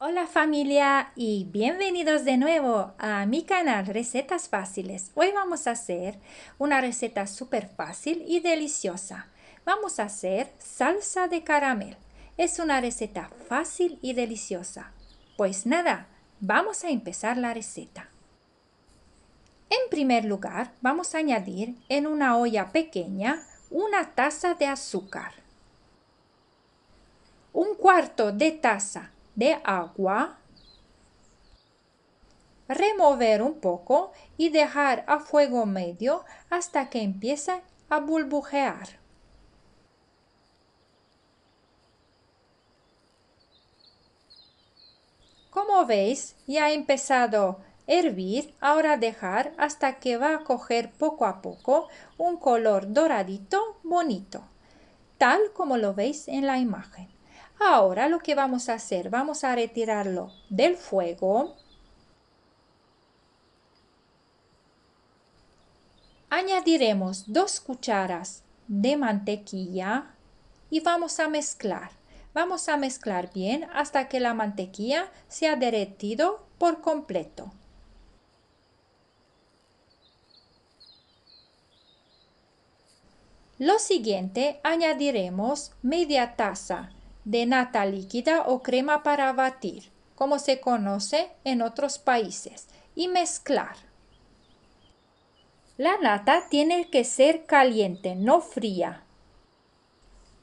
Hola familia y bienvenidos de nuevo a mi canal Recetas Fáciles. Hoy vamos a hacer una receta súper fácil y deliciosa. Vamos a hacer salsa de caramel. Es una receta fácil y deliciosa. Pues nada, vamos a empezar la receta. En primer lugar, vamos a añadir en una olla pequeña una taza de azúcar, un cuarto de taza de agua, remover un poco y dejar a fuego medio hasta que empiece a burbujear. Como veis, ya ha empezado a hervir, ahora dejar hasta que va a coger poco a poco un color doradito bonito, tal como lo veis en la imagen. Ahora lo que vamos a hacer, vamos a retirarlo del fuego. Añadiremos 2 cucharas de mantequilla y vamos a mezclar. Vamos a mezclar bien hasta que la mantequilla se ha derretido por completo. Lo siguiente, añadiremos media taza de nata líquida o crema para batir, como se conoce en otros países, y mezclar. La nata tiene que ser caliente, no fría.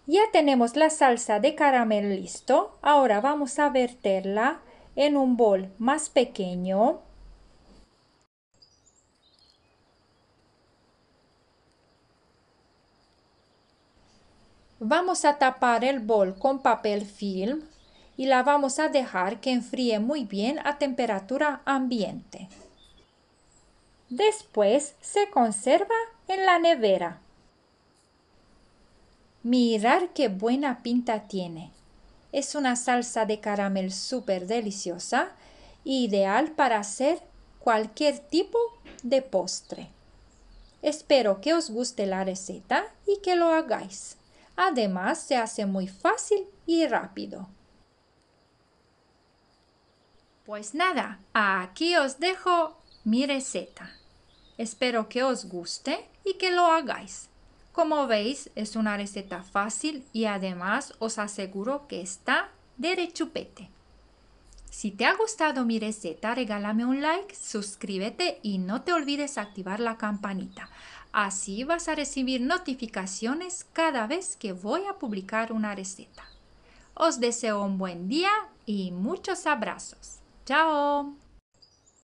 Ya tenemos la salsa de caramel listo. Ahora vamos a verterla en un bol más pequeño. Vamos a tapar el bol con papel film y la vamos a dejar que enfríe muy bien a temperatura ambiente. Después se conserva en la nevera. Mirad qué buena pinta tiene. Es una salsa de caramel súper deliciosa, ideal para hacer cualquier tipo de postre. Espero que os guste la receta y que lo hagáis. Además, se hace muy fácil y rápido. Pues nada, aquí os dejo mi receta. Espero que os guste y que lo hagáis. Como veis, es una receta fácil y además os aseguro que está de rechupete. Si te ha gustado mi receta, regálame un like, suscríbete y no te olvides activar la campanita. Así vas a recibir notificaciones cada vez que voy a publicar una receta. Os deseo un buen día y muchos abrazos. ¡Chao!